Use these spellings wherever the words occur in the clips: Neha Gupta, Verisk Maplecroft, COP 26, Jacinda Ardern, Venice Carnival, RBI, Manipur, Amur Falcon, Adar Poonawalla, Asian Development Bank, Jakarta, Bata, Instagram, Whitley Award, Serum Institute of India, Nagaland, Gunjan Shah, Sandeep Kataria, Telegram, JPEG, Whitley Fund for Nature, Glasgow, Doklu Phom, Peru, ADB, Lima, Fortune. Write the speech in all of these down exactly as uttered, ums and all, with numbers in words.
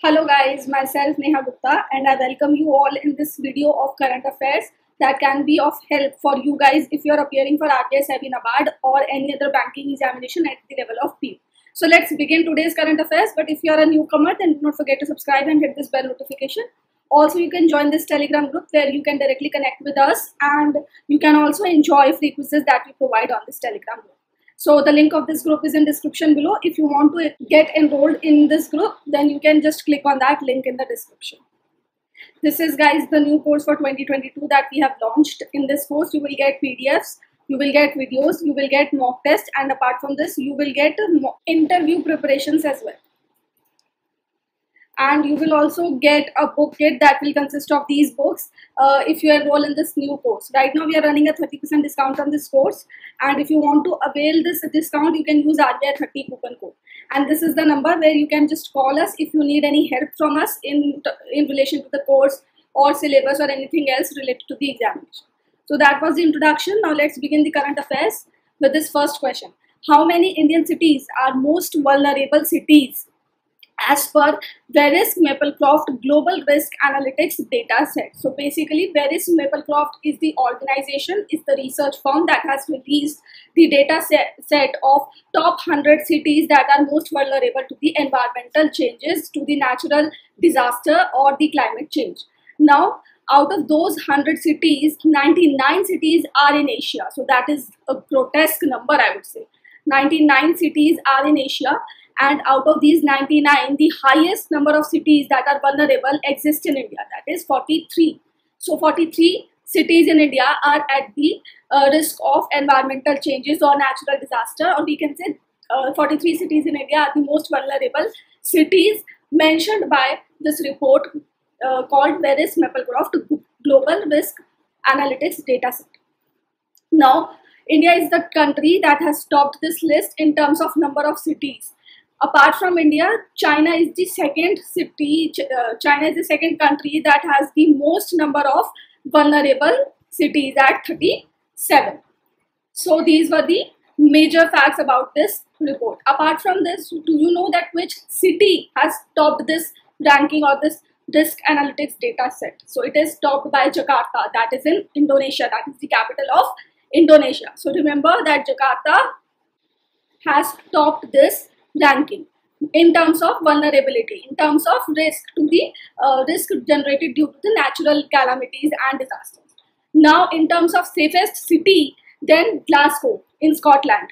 Hello guys, myself Neha Gupta and I welcome you all in this video of current affairs that can be of help for you guys if you are appearing for R B I SEBI NABARD or any other banking examination at the level of P U. So let's begin today's current affairs, but if you are a newcomer then do not forget to subscribe and hit this bell notification. Also you can join this Telegram group where you can directly connect with us and you can also enjoy free quizzes that we provide on this Telegram group. So the link of this group is in description below. If you want to get enrolled in this group, then you can just click on that link in the description. This is guys the new course for twenty twenty-two that we have launched. In this course, you will get P D Fs, you will get videos, you will get mock tests, and apart from this, you will get interview preparations as well. And you will also get a booklet that will consist of these books uh, if you enroll in this new course. Right now we are running a thirty percent discount on this course, and if you want to avail this discount you can use R B I thirty coupon code. And this is the number where you can just call us if you need any help from us in, in relation to the course or syllabus or anything else related to the examination. So that was the introduction. Now let's begin the current affairs with this first question. How many Indian cities are most vulnerable cities as per Verisk Maplecroft Global Risk Analytics data set? So basically Verisk Maplecroft is the organization, is the research firm that has released the data set, set of top one hundred cities that are most vulnerable to the environmental changes, to the natural disaster or the climate change. Now out of those one hundred cities, ninety-nine cities are in Asia. So that is a grotesque number, I would say. ninety-nine cities are in Asia. And out of these ninety-nine, the highest number of cities that are vulnerable exist in India, that is forty-three. So forty-three cities in India are at the uh, risk of environmental changes or natural disaster, or we can say uh, forty-three cities in India are the most vulnerable cities mentioned by this report uh, called Verisk Maplecroft Global Risk Analytics Dataset. Now, India is the country that has topped this list in terms of number of cities. Apart from India, China is the second city, uh, China is the second country that has the most number of vulnerable cities at thirty-seven. So these were the major facts about this report. Apart from this, do you know that which city has topped this ranking or this risk analytics data set? So it is topped by Jakarta, that is in Indonesia, that is the capital of Indonesia. So remember that Jakarta has topped this ranking in terms of vulnerability, in terms of risk to the uh, risk generated due to the natural calamities and disasters. Now in terms of safest city, then Glasgow in Scotland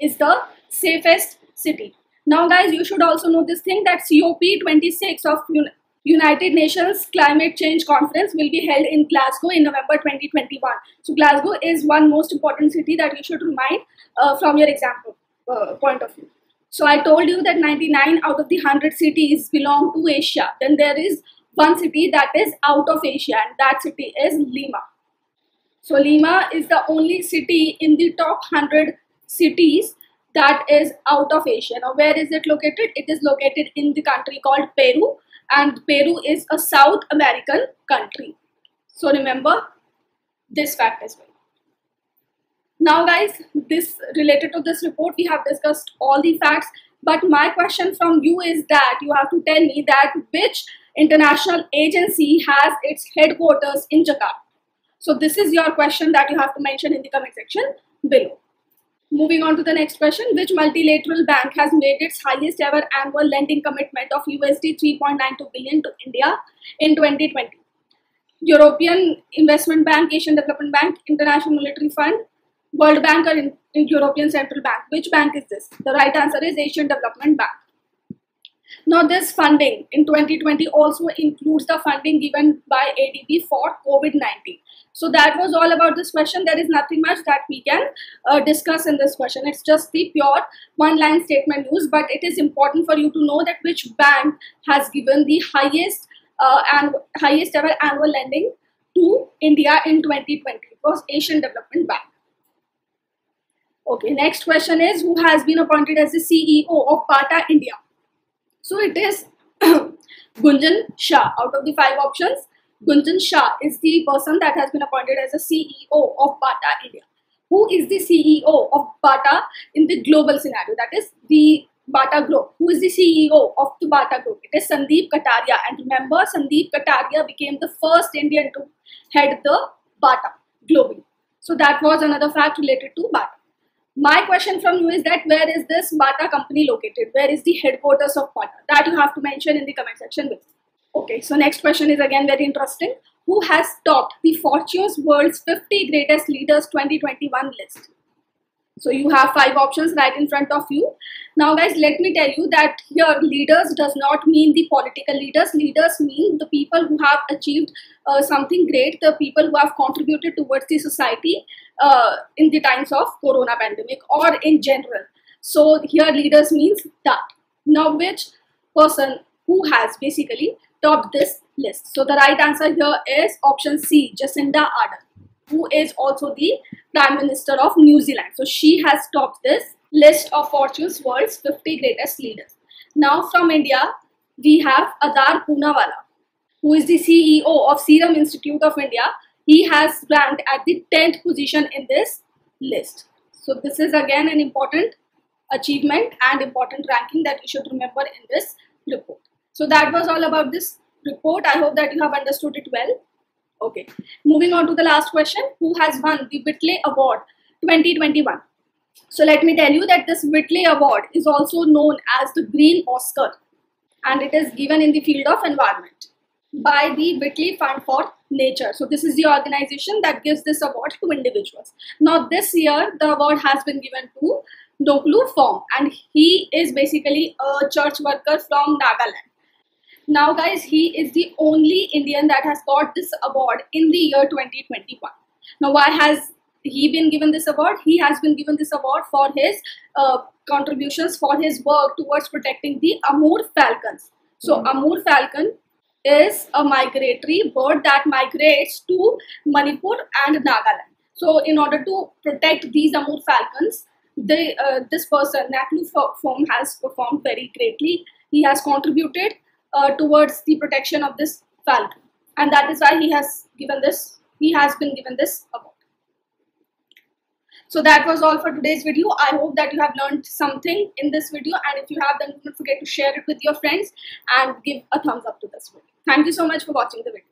is the safest city. Now guys, you should also know this thing that COP twenty-six of Un United Nations Climate Change Conference will be held in Glasgow in November twenty twenty-one. So Glasgow is one most important city that you should remind uh, from your exam uh, point of view. So I told you that ninety-nine out of the one hundred cities belong to Asia. Then there is one city that is out of Asia, and that city is Lima. So Lima is the only city in the top one hundred cities that is out of Asia. Now where is it located? It is located in the country called Peru, and Peru is a South American country. So remember this fact as well. Now guys, this related to this report, we have discussed all the facts, but my question from you is that you have to tell me that which international agency has its headquarters in Jakarta. So this is your question that you have to mention in the comment section below. Moving on to the next question, which multilateral bank has made its highest ever annual lending commitment of U S D three point nine two billion to India in twenty twenty? European Investment Bank, Asian Development Bank, International Monetary Fund, World Bank or in, in European Central Bank? Which bank is this? The right answer is Asian Development Bank. Now this funding in twenty twenty also includes the funding given by A D B for COVID nineteen. So that was all about this question. There is nothing much that we can uh, discuss in this question. It's just the pure one line statement used, but it is important for you to know that which bank has given the highest uh, and highest ever annual lending to India in twenty twenty. It was Asian Development Bank. Okay, next question is who has been appointed as the C E O of Bata India? So it is Gunjan Shah. Out of the five options, Gunjan Shah is the person that has been appointed as the C E O of Bata India. Who is the C E O of Bata in the global scenario? That is the Bata Group. Who is the C E O of the Bata Group? It is Sandeep Kataria. And remember, Sandeep Kataria became the first Indian to head the Bata globally. So that was another fact related to Bata. My question from you is that where is this Bata company located? Where is the headquarters of Bata? That you have to mention in the comment section below. Okay, so next question is again very interesting. Who has topped the Fortune's World's fifty Greatest Leaders twenty twenty-one list? So you have five options right in front of you. Now guys, let me tell you that here leaders does not mean the political leaders. Leaders mean the people who have achieved uh, something great, the people who have contributed towards the society uh, in the times of corona pandemic or in general. So here leaders means that. Now which person who has basically topped this list? So the right answer here is option C, Jacinda Ardern, who is also the Prime Minister of New Zealand. So she has topped this list of Fortune's World's fifty Greatest Leaders. Now from India, we have Adar Poonawalla, who is the C E O of Serum Institute of India. He has ranked at the tenth position in this list. So this is again an important achievement and important ranking that you should remember in this report. So that was all about this report. I hope that you have understood it well. Okay, moving on to the last question. Who has won the Whitley Award twenty twenty-one? So let me tell you that this Whitley Award is also known as the Green Oscar, and it is given in the field of environment by the Whitley Fund for Nature. So this is the organization that gives this award to individuals. Now this year the award has been given to Doklu Phom, and he is basically a church worker from Nagaland. Now guys, he is the only Indian that has got this award in the year twenty twenty-one. Now why has he been given this award? He has been given this award for his uh, contributions, for his work towards protecting the Amur Falcons. So mm-hmm. Amur Falcon is a migratory bird that migrates to Manipur and Nagaland. So in order to protect these Amur Falcons, they, uh, this person, Doklu Phom, has performed very greatly. He has contributed Uh, towards the protection of this falcon, and that is why he has given this he has been given this award. So that was all for today's video. I hope that you have learned something in this video, and if you have, then don't forget to share it with your friends and give a thumbs up to this video. Thank you so much for watching the video.